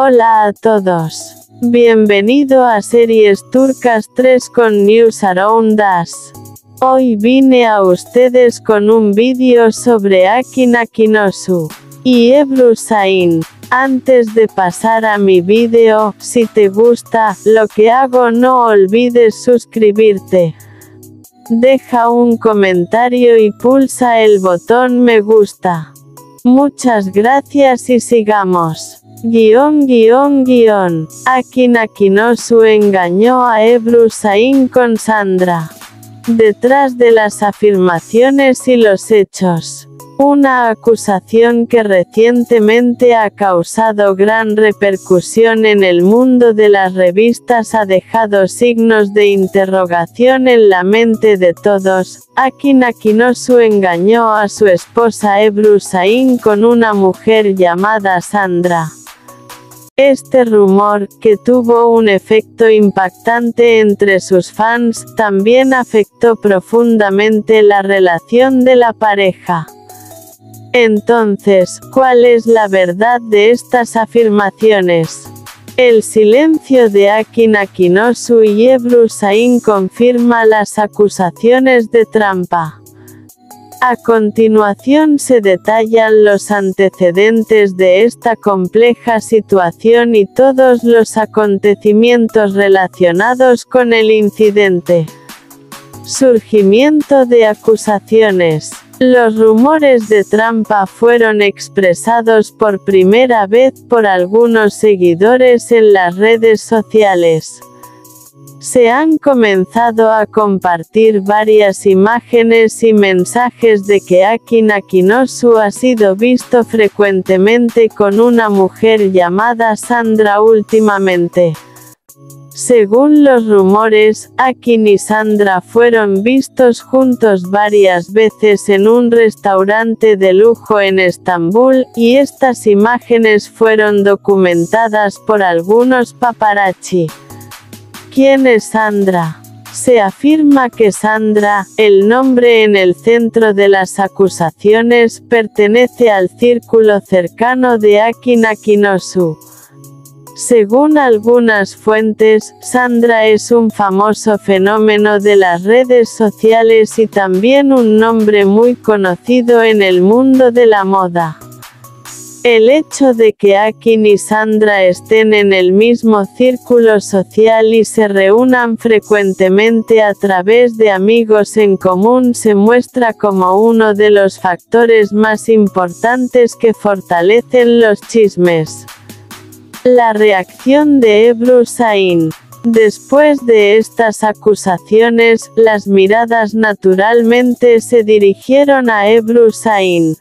Hola a todos. Bienvenido a Series Turcas 3 con News Around Us. Hoy vine a ustedes con un vídeo sobre Akın Akınözü y Ebru Şahin. Antes de pasar a mi vídeo, si te gusta lo que hago no olvides suscribirte. Deja un comentario y pulsa el botón me gusta. Muchas gracias y sigamos. Akın Akınözü engañó a Ebru Şahin con Sandra. Detrás de las afirmaciones y los hechos. Una acusación que recientemente ha causado gran repercusión en el mundo de las revistas ha dejado signos de interrogación en la mente de todos. Akın Akınözü engañó a su esposa Ebru Şahin con una mujer llamada Sandra. Este rumor, que tuvo un efecto impactante entre sus fans, también afectó profundamente la relación de la pareja. Entonces, ¿cuál es la verdad de estas afirmaciones? El silencio de Akın Akınözü y Ebru Şahin confirma las acusaciones de trampa. A continuación se detallan los antecedentes de esta compleja situación y todos los acontecimientos relacionados con el incidente. Surgimiento de acusaciones. Los rumores de trampa fueron expresados por primera vez por algunos seguidores en las redes sociales. Se han comenzado a compartir varias imágenes y mensajes de que Akın Akınözü ha sido visto frecuentemente con una mujer llamada Sandra últimamente. Según los rumores, Akın y Sandra fueron vistos juntos varias veces en un restaurante de lujo en Estambul, y estas imágenes fueron documentadas por algunos paparazzi. ¿Quién es Sandra? Se afirma que Sandra, el nombre en el centro de las acusaciones, pertenece al círculo cercano de Akın Akınözü. Según algunas fuentes, Sandra es un famoso fenómeno de las redes sociales y también un nombre muy conocido en el mundo de la moda. El hecho de que Akın y Sandra estén en el mismo círculo social y se reúnan frecuentemente a través de amigos en común se muestra como uno de los factores más importantes que fortalecen los chismes. La reacción de Ebru Şahin. Después de estas acusaciones, las miradas naturalmente se dirigieron a Ebru Şahin.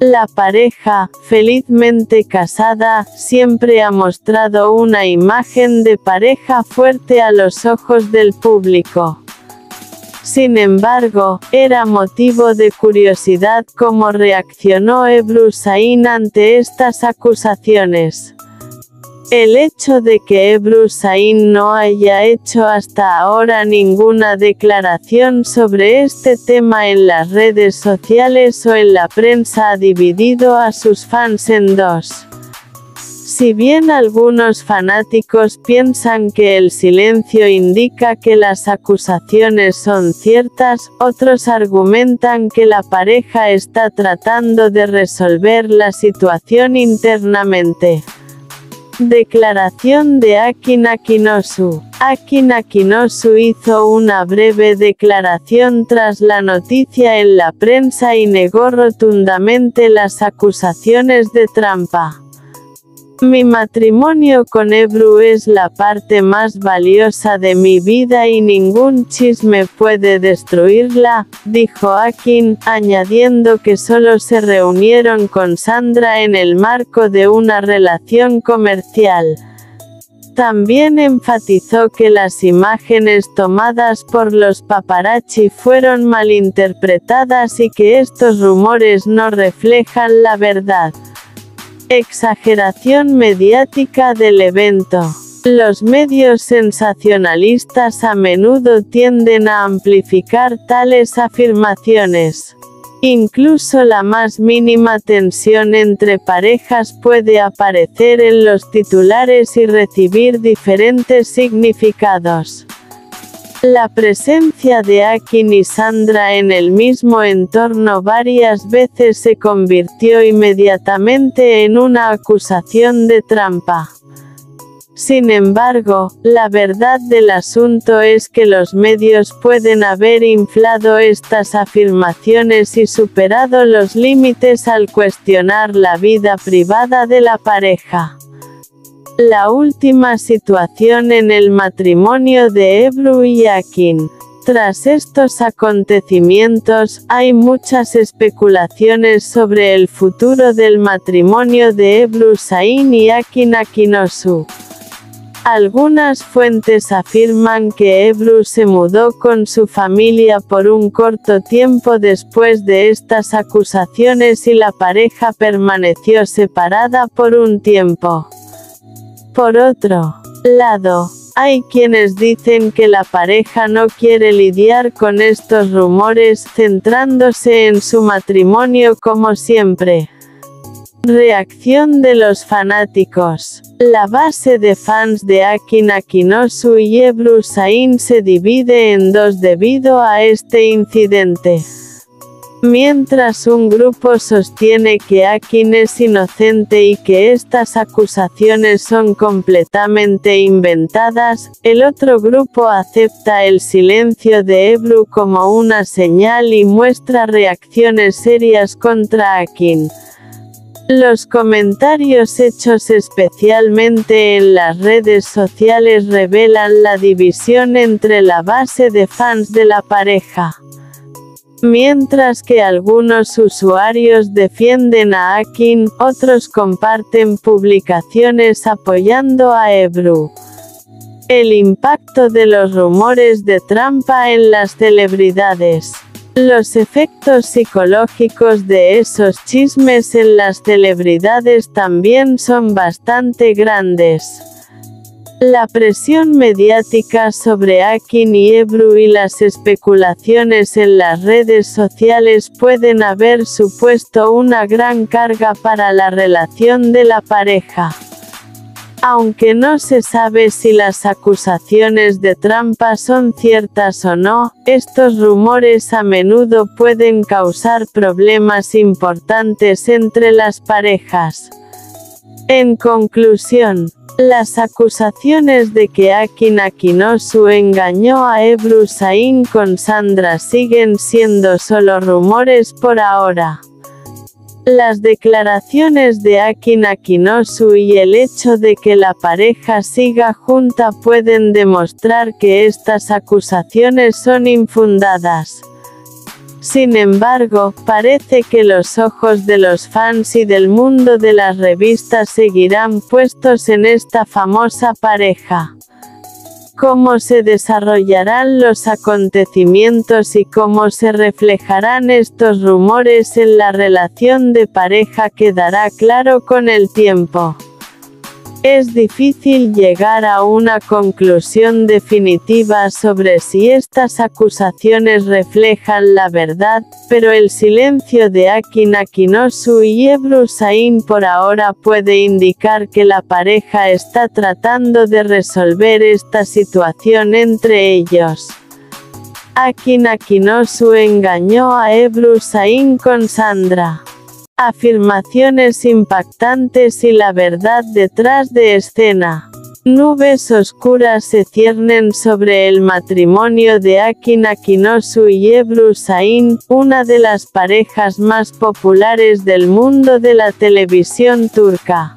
La pareja, felizmente casada, siempre ha mostrado una imagen de pareja fuerte a los ojos del público. Sin embargo, era motivo de curiosidad cómo reaccionó Ebru Şahin ante estas acusaciones. El hecho de que Ebru Şahin no haya hecho hasta ahora ninguna declaración sobre este tema en las redes sociales o en la prensa ha dividido a sus fans en dos. Si bien algunos fanáticos piensan que el silencio indica que las acusaciones son ciertas, otros argumentan que la pareja está tratando de resolver la situación internamente. Declaración de Akın Akınözü. Akın Akınözü hizo una breve declaración tras la noticia en la prensa y negó rotundamente las acusaciones de trampa. Mi matrimonio con Ebru es la parte más valiosa de mi vida y ningún chisme puede destruirla, dijo Akın, añadiendo que solo se reunieron con Sandra en el marco de una relación comercial. También enfatizó que las imágenes tomadas por los paparazzi fueron malinterpretadas y que estos rumores no reflejan la verdad. Exageración mediática del evento. Los medios sensacionalistas a menudo tienden a amplificar tales afirmaciones. Incluso la más mínima tensión entre parejas puede aparecer en los titulares y recibir diferentes significados. La presencia de Akın y Sandra en el mismo entorno varias veces se convirtió inmediatamente en una acusación de trampa. Sin embargo, la verdad del asunto es que los medios pueden haber inflado estas afirmaciones y superado los límites al cuestionar la vida privada de la pareja. La última situación en el matrimonio de Ebru y Akın. Tras estos acontecimientos, hay muchas especulaciones sobre el futuro del matrimonio de Ebru Şahin y Akın Akınözü. Algunas fuentes afirman que Ebru se mudó con su familia por un corto tiempo después de estas acusaciones y la pareja permaneció separada por un tiempo. Por otro lado, hay quienes dicen que la pareja no quiere lidiar con estos rumores, centrándose en su matrimonio como siempre. Reacción de los fanáticos. La base de fans de Akın Akınözü y Ebru Şahin se divide en dos debido a este incidente. Mientras un grupo sostiene que Akın es inocente y que estas acusaciones son completamente inventadas, el otro grupo acepta el silencio de Ebru como una señal y muestra reacciones serias contra Akın. Los comentarios hechos especialmente en las redes sociales revelan la división entre la base de fans de la pareja. Mientras que algunos usuarios defienden a Akın, otros comparten publicaciones apoyando a Ebru. El impacto de los rumores de trampa en las celebridades. Los efectos psicológicos de esos chismes en las celebridades también son bastante grandes. La presión mediática sobre Akın y Ebru y las especulaciones en las redes sociales pueden haber supuesto una gran carga para la relación de la pareja. Aunque no se sabe si las acusaciones de trampa son ciertas o no, estos rumores a menudo pueden causar problemas importantes entre las parejas. En conclusión, las acusaciones de que Akın Akınözü engañó a Ebru Şahin con Sandra siguen siendo solo rumores por ahora. Las declaraciones de Akın Akınözü y el hecho de que la pareja siga junta pueden demostrar que estas acusaciones son infundadas. Sin embargo, parece que los ojos de los fans y del mundo de las revistas seguirán puestos en esta famosa pareja. Cómo se desarrollarán los acontecimientos y cómo se reflejarán estos rumores en la relación de pareja quedará claro con el tiempo. Es difícil llegar a una conclusión definitiva sobre si estas acusaciones reflejan la verdad, pero el silencio de Akın Akınözü y Ebru Şahin por ahora puede indicar que la pareja está tratando de resolver esta situación entre ellos. Akın Akınözü engañó a Ebru Şahin con Sandra. Afirmaciones impactantes y la verdad detrás de escena. Nubes oscuras se ciernen sobre el matrimonio de Akın Akınözü y Ebru Şahin, una de las parejas más populares del mundo de la televisión turca.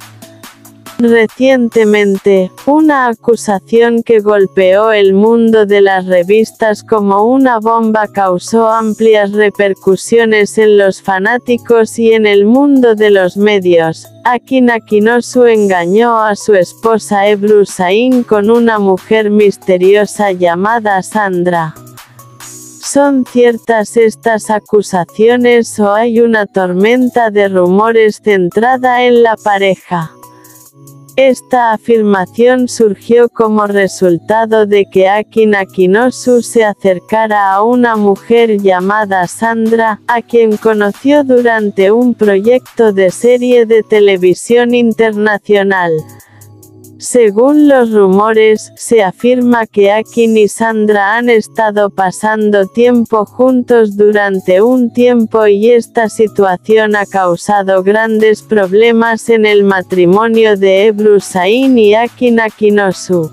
Recientemente, una acusación que golpeó el mundo de las revistas como una bomba causó amplias repercusiones en los fanáticos y en el mundo de los medios. Akın Akınözü engañó a su esposa Ebru Şahin con una mujer misteriosa llamada Sandra. ¿Son ciertas estas acusaciones o hay una tormenta de rumores centrada en la pareja? Esta afirmación surgió como resultado de que Akın Akınözü se acercara a una mujer llamada Sandra, a quien conoció durante un proyecto de serie de televisión internacional. Según los rumores, se afirma que Akın y Sandra han estado pasando tiempo juntos durante un tiempo y esta situación ha causado grandes problemas en el matrimonio de Ebru Şahin y Akın Akınözü.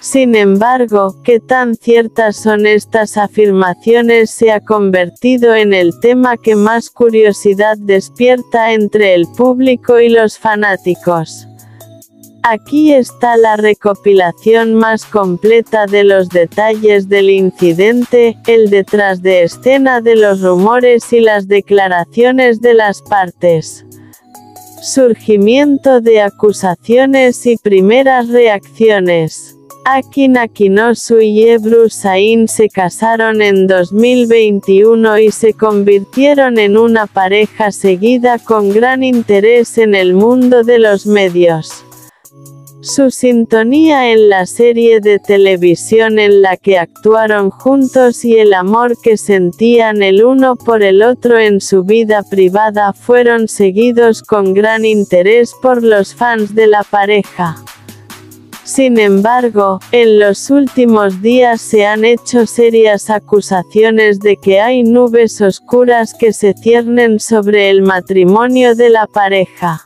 Sin embargo, ¿qué tan ciertas son estas afirmaciones? Se ha convertido en el tema que más curiosidad despierta entre el público y los fanáticos. Aquí está la recopilación más completa de los detalles del incidente, el detrás de escena de los rumores y las declaraciones de las partes. Surgimiento de acusaciones y primeras reacciones. Akın Akınözü y Ebru Şahin se casaron en 2021 y se convirtieron en una pareja seguida con gran interés en el mundo de los medios. Su sintonía en la serie de televisión en la que actuaron juntos y el amor que sentían el uno por el otro en su vida privada fueron seguidos con gran interés por los fans de la pareja. Sin embargo, en los últimos días se han hecho serias acusaciones de que hay nubes oscuras que se ciernen sobre el matrimonio de la pareja.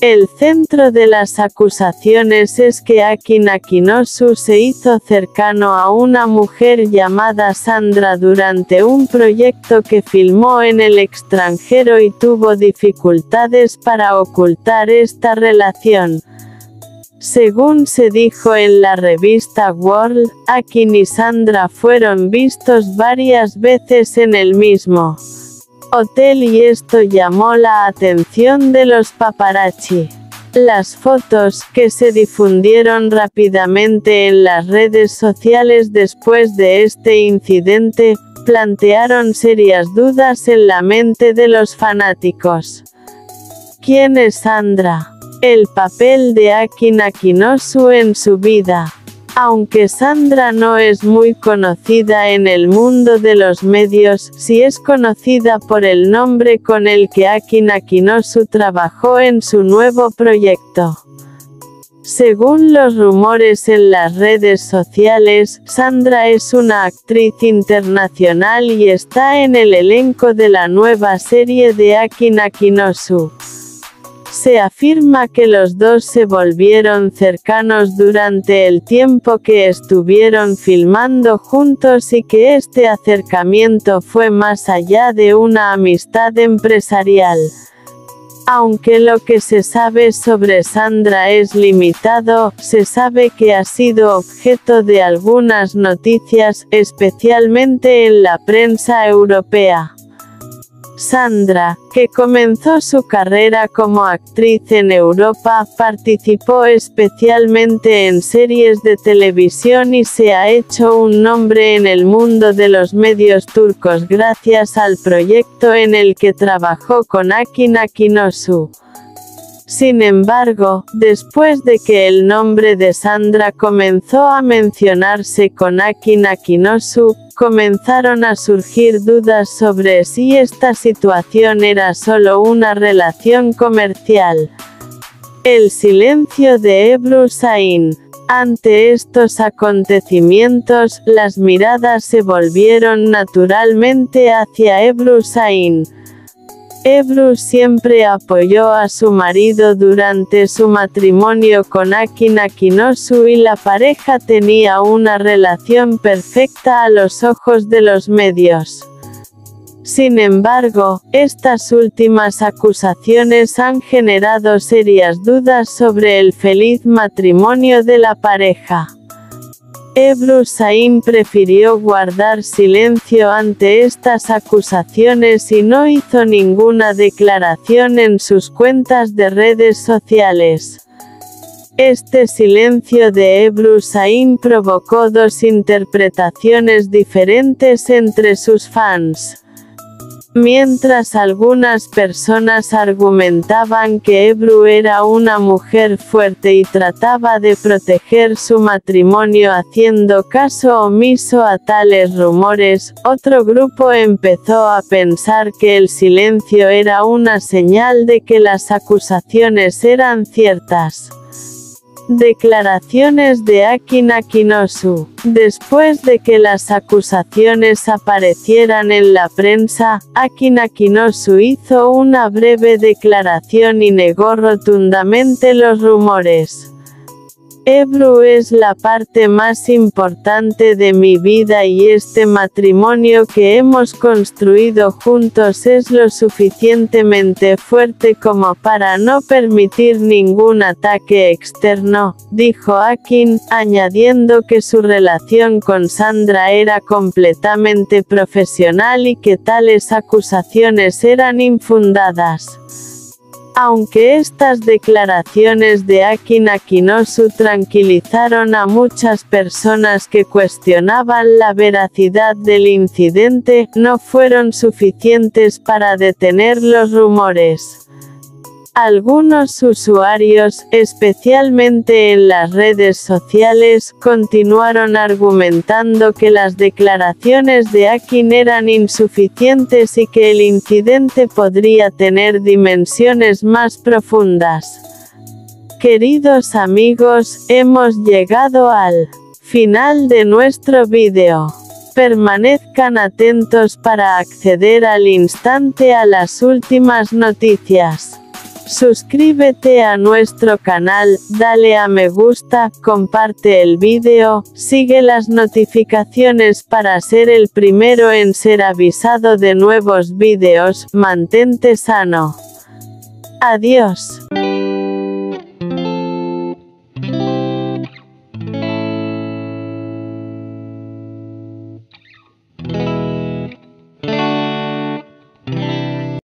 El centro de las acusaciones es que Akın Akınözü se hizo cercano a una mujer llamada Sandra durante un proyecto que filmó en el extranjero y tuvo dificultades para ocultar esta relación. Según se dijo en la revista World, Akın y Sandra fueron vistos varias veces en el mismo hotel y esto llamó la atención de los paparazzi. Las fotos, que se difundieron rápidamente en las redes sociales después de este incidente, plantearon serias dudas en la mente de los fanáticos. ¿Quién es Sandra? El papel de Akın Akınözü en su vida. Aunque Sandra no es muy conocida en el mundo de los medios, sí es conocida por el nombre con el que Akın Akınözü trabajó en su nuevo proyecto. Según los rumores en las redes sociales, Sandra es una actriz internacional y está en el elenco de la nueva serie de Akın Akınözü. Se afirma que los dos se volvieron cercanos durante el tiempo que estuvieron filmando juntos y que este acercamiento fue más allá de una amistad empresarial. Aunque lo que se sabe sobre Sandra es limitado, se sabe que ha sido objeto de algunas noticias, especialmente en la prensa europea. Sandra, que comenzó su carrera como actriz en Europa, participó especialmente en series de televisión y se ha hecho un nombre en el mundo de los medios turcos gracias al proyecto en el que trabajó con Akın Akınözü. Sin embargo, después de que el nombre de Sandra comenzó a mencionarse con Akın Akınözü, comenzaron a surgir dudas sobre si esta situación era solo una relación comercial. El silencio de Ebru Şahin. Ante estos acontecimientos, las miradas se volvieron naturalmente hacia Ebru Şahin. Ebru siempre apoyó a su marido durante su matrimonio con Akın Akınözü y la pareja tenía una relación perfecta a los ojos de los medios. Sin embargo, estas últimas acusaciones han generado serias dudas sobre el feliz matrimonio de la pareja. Ebru Şahin prefirió guardar silencio ante estas acusaciones y no hizo ninguna declaración en sus cuentas de redes sociales. Este silencio de Ebru Şahin provocó dos interpretaciones diferentes entre sus fans. Mientras algunas personas argumentaban que Ebru era una mujer fuerte y trataba de proteger su matrimonio haciendo caso omiso a tales rumores, otro grupo empezó a pensar que el silencio era una señal de que las acusaciones eran ciertas. Declaraciones de Akın Akınözü. Después de que las acusaciones aparecieran en la prensa, Akın Akınözü hizo una breve declaración y negó rotundamente los rumores. Ebru es la parte más importante de mi vida y este matrimonio que hemos construido juntos es lo suficientemente fuerte como para no permitir ningún ataque externo, dijo Akın, añadiendo que su relación con Sandra era completamente profesional y que tales acusaciones eran infundadas. Aunque estas declaraciones de Akın Akınözü tranquilizaron a muchas personas que cuestionaban la veracidad del incidente, no fueron suficientes para detener los rumores. Algunos usuarios, especialmente en las redes sociales, continuaron argumentando que las declaraciones de Akın eran insuficientes y que el incidente podría tener dimensiones más profundas. Queridos amigos, hemos llegado al final de nuestro vídeo. Permanezcan atentos para acceder al instante a las últimas noticias. Suscríbete a nuestro canal, dale a me gusta, comparte el vídeo, sigue las notificaciones para ser el primero en ser avisado de nuevos vídeos, mantente sano. Adiós.